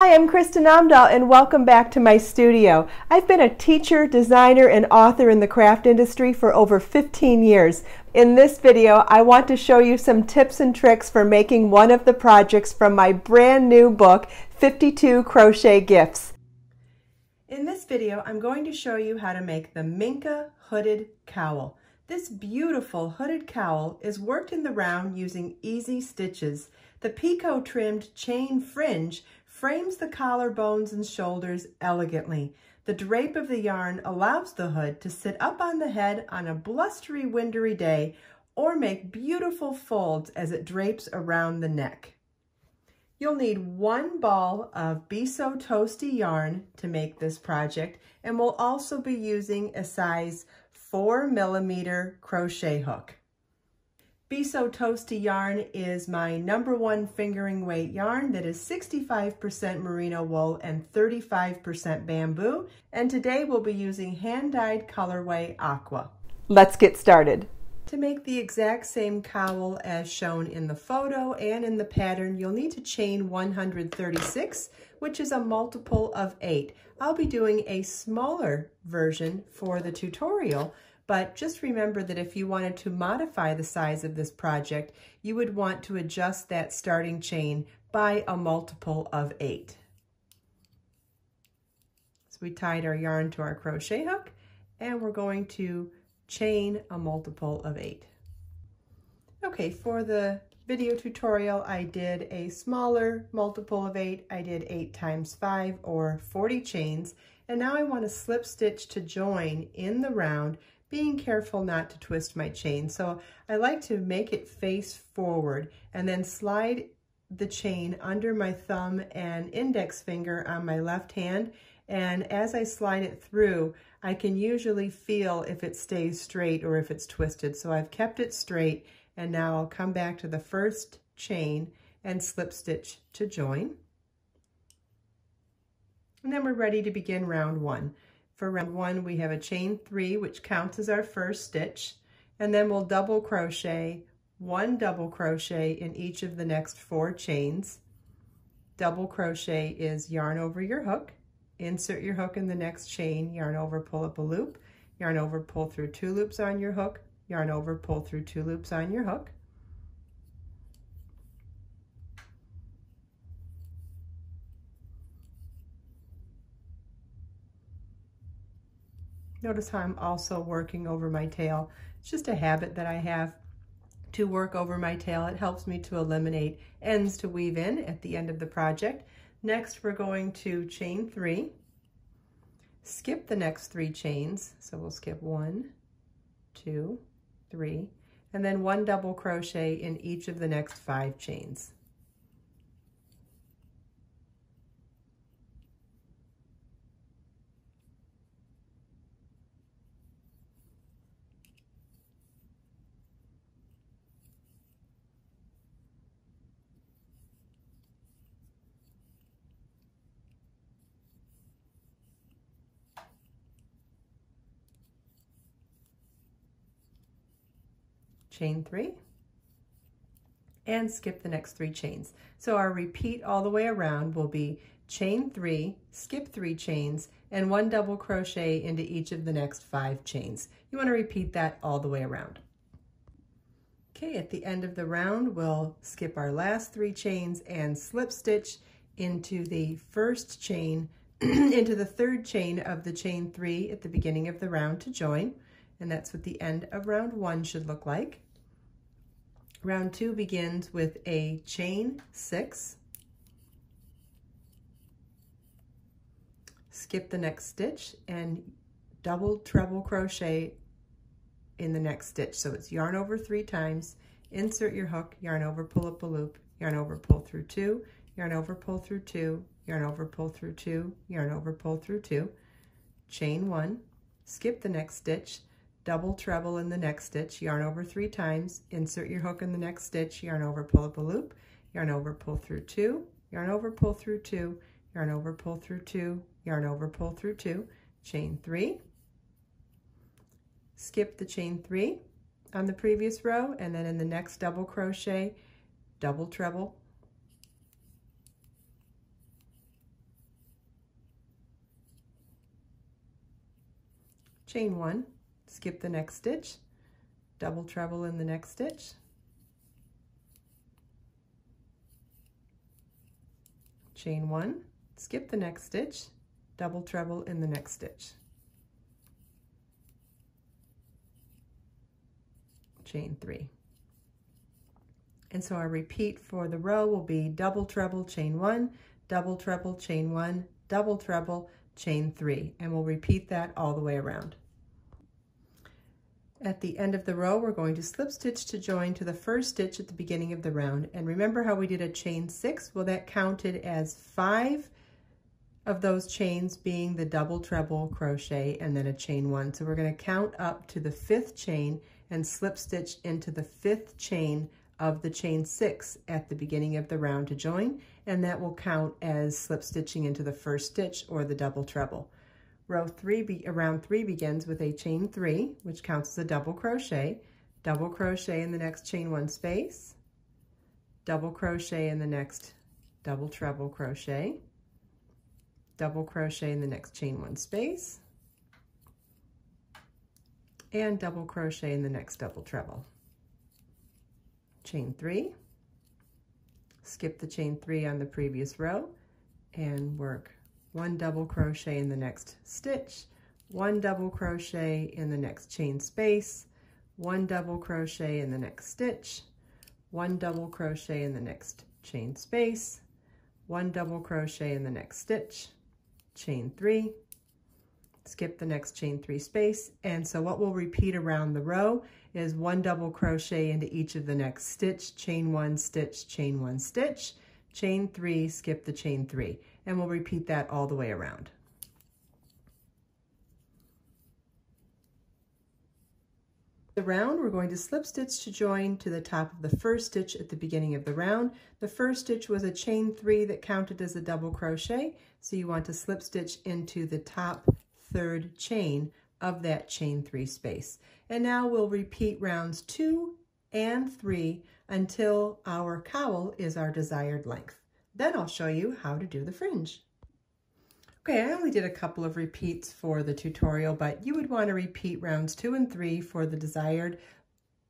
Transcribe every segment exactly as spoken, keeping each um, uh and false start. Hi, I'm Kristin Omdahl and welcome back to my studio. I've been a teacher, designer, and author in the craft industry for over fifteen years. In this video, I want to show you some tips and tricks for making one of the projects from my brand new book, fifty-two crochet gifts. In this video, I'm going to show you how to make the Minka hooded cowl. This beautiful hooded cowl is worked in the round using easy stitches. The picot-trimmed chain fringe frames the collarbones and shoulders elegantly. The drape of the yarn allows the hood to sit up on the head on a blustery, wintry day or make beautiful folds as it drapes around the neck. You'll need one ball of Be So Toasty yarn to make this project, and we'll also be using a size four millimeter crochet hook. Be So Toasty yarn is my number one fingering weight yarn that is sixty-five percent merino wool and thirty-five percent bamboo. And today we'll be using hand-dyed colorway aqua. Let's get started. To make the exact same cowl as shown in the photo and in the pattern, you'll need to chain one hundred thirty-six, which is a multiple of eight. I'll be doing a smaller version for the tutorial, but just remember that if you wanted to modify the size of this project, you would want to adjust that starting chain by a multiple of eight. So we tied our yarn to our crochet hook, and we're going to chain a multiple of eight. Okay, for the video tutorial, I did a smaller multiple of eight. I did eight times five or forty chains. And now I want to slip stitch to join in the round, being careful not to twist my chain. So I like to make it face forward and then slide the chain under my thumb and index finger on my left hand. And as I slide it through, I can usually feel if it stays straight or if it's twisted. So I've kept it straight, and now I'll come back to the first chain and slip stitch to join. And then we're ready to begin round one. For round one, we have a chain three, which counts as our first stitch, and then we'll double crochet, one double crochet in each of the next four chains. Double crochet is yarn over your hook, insert your hook in the next chain, yarn over, pull up a loop, yarn over, pull through two loops on your hook, yarn over, pull through two loops on your hook. Notice how I'm also working over my tail. It's just a habit that I have to work over my tail. It helps me to eliminate ends to weave in at the end of the project. Next, we're going to chain three, skip the next three chains. So we'll skip one, two, three, and then one double crochet in each of the next five chains. Chain three, and skip the next three chains. So our repeat all the way around will be chain three, skip three chains, and one double crochet into each of the next five chains. You want to repeat that all the way around. Okay, at the end of the round, we'll skip our last three chains and slip stitch into the first chain, into the third chain of the chain three at the beginning of the round to join. And that's what the end of round one should look like. Round two begins with a chain six. Skip the next stitch and double treble crochet in the next stitch. So it's yarn over three times, insert your hook, yarn over, pull up a loop, yarn over, pull through two, yarn over, pull through two, yarn over, pull through two, yarn over, pull through two, chain one, skip the next stitch, double treble in the next stitch, yarn over three times, insert your hook in the next stitch, yarn over, pull up a loop, yarn over, pull through two, yarn over, pull through two, yarn over, pull through two, yarn over, pull through two, chain three, skip the chain three on the previous row, and then in the next double crochet, double treble, chain one, skip the next stitch, double treble in the next stitch, chain one, skip the next stitch, double treble in the next stitch, chain three. And so our repeat for the row will be double treble, chain one, double treble, chain one, double treble, chain three, and we'll repeat that all the way around. At the end of the row, we're going to slip stitch to join to the first stitch at the beginning of the round. And remember how we did a chain six? Well, that counted as five of those chains being the double treble crochet and then a chain one. So we're going to count up to the fifth chain and slip stitch into the fifth chain of the chain six at the beginning of the round to join, and that will count as slip stitching into the first stitch or the double treble. Row three, be, round three begins with a chain three, which counts as a double crochet, double crochet in the next chain one space, double crochet in the next double treble crochet, double crochet in the next chain one space, and double crochet in the next double treble. Chain three, skip the chain three on the previous row, and work one double crochet in the next stitch, one double crochet in the next chain space, one double crochet in the next stitch, one double crochet in the next chain space, one double crochet in the next stitch, chain three, skip the next chain three space. And so what we'll repeat around the row is one double crochet into each of the next stitch, chain one, stitch, chain one, stitch, chain three, skip the chain three, and we'll repeat that all the way around. The round, we're going to slip stitch to join to the top of the first stitch at the beginning of the round. The first stitch was a chain three that counted as a double crochet, so you want to slip stitch into the top third chain of that chain three space. And now we'll repeat rounds two and three until our cowl is our desired length. Then I'll show you how to do the fringe. Okay, I only did a couple of repeats for the tutorial, but you would want to repeat rounds two and three for the desired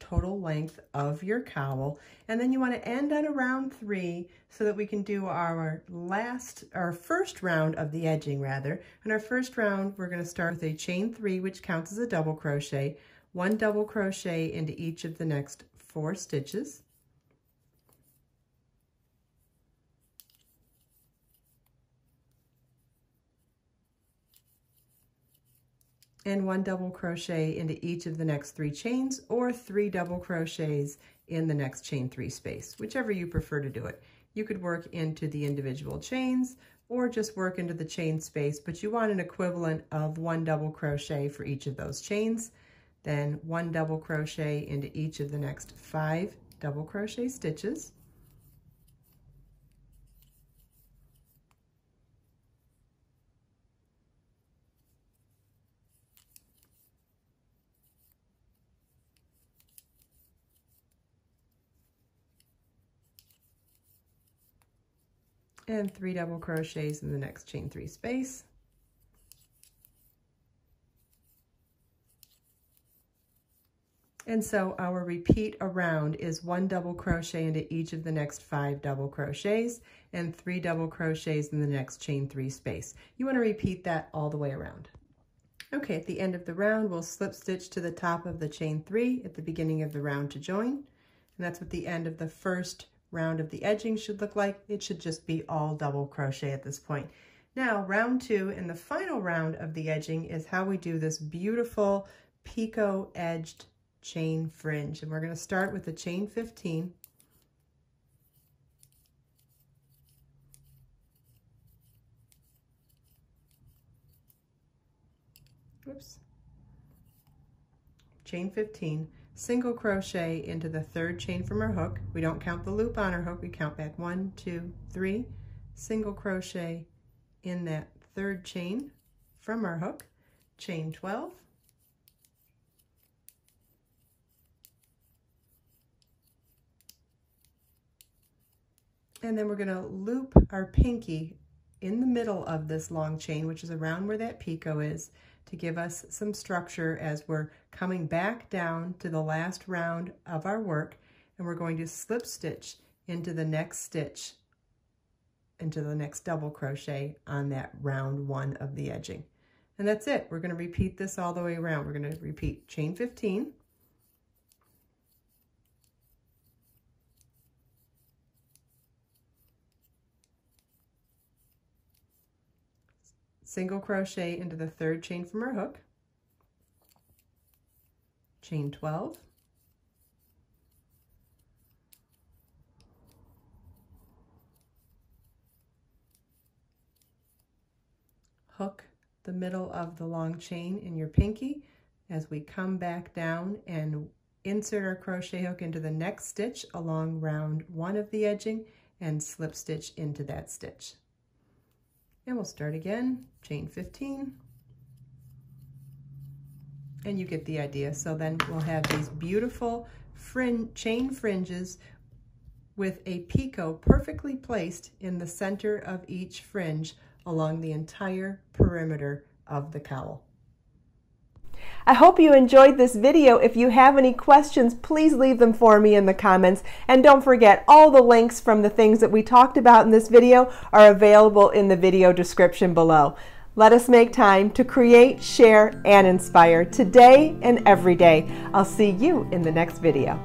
total length of your cowl. And then you want to end on a round three so that we can do our last, our first round of the edging rather. In our first round, we're going to start with a chain three, which counts as a double crochet, one double crochet into each of the next four stitches, and one double crochet into each of the next three chains, or three double crochets in the next chain three space, whichever you prefer to do it. You could work into the individual chains or just work into the chain space, but you want an equivalent of one double crochet for each of those chains, then one double crochet into each of the next five double crochet stitches, and three double crochets in the next chain three space, and so our repeat around is one double crochet into each of the next five double crochets and three double crochets in the next chain three space. You want to repeat that all the way around. Okay, at the end of the round, we'll slip stitch to the top of the chain three at the beginning of the round to join, and that's what the end of the first round of the edging should look like. It should just be all double crochet at this point. Now round two and the final round of the edging is how we do this beautiful picot edged chain fringe, and we're going to start with a chain fifteen, whoops, chain fifteen, single crochet into the third chain from our hook. We don't count the loop on our hook, we count back one, two, three, single crochet in that third chain from our hook, chain twelve, and then we're going to loop our pinky in the middle of this long chain, which is around where that picot is, to give us some structure as we're coming back down to the last round of our work, and we're going to slip stitch into the next stitch, into the next double crochet on that round one of the edging. And that's it. We're going to repeat this all the way around. We're going to repeat chain fifteen, single crochet into the third chain from our hook, chain twelve, hook the middle of the long chain in your pinky as we come back down and insert our crochet hook into the next stitch along round one of the edging and slip stitch into that stitch. And we'll start again, chain fifteen, and you get the idea. So then we'll have these beautiful fringe, chain fringes with a picot perfectly placed in the center of each fringe along the entire perimeter of the cowl. I hope you enjoyed this video. If you have any questions, please leave them for me in the comments. And don't forget, all the links from the things that we talked about in this video are available in the video description below. Let us make time to create, share, and inspire today and every day. I'll see you in the next video.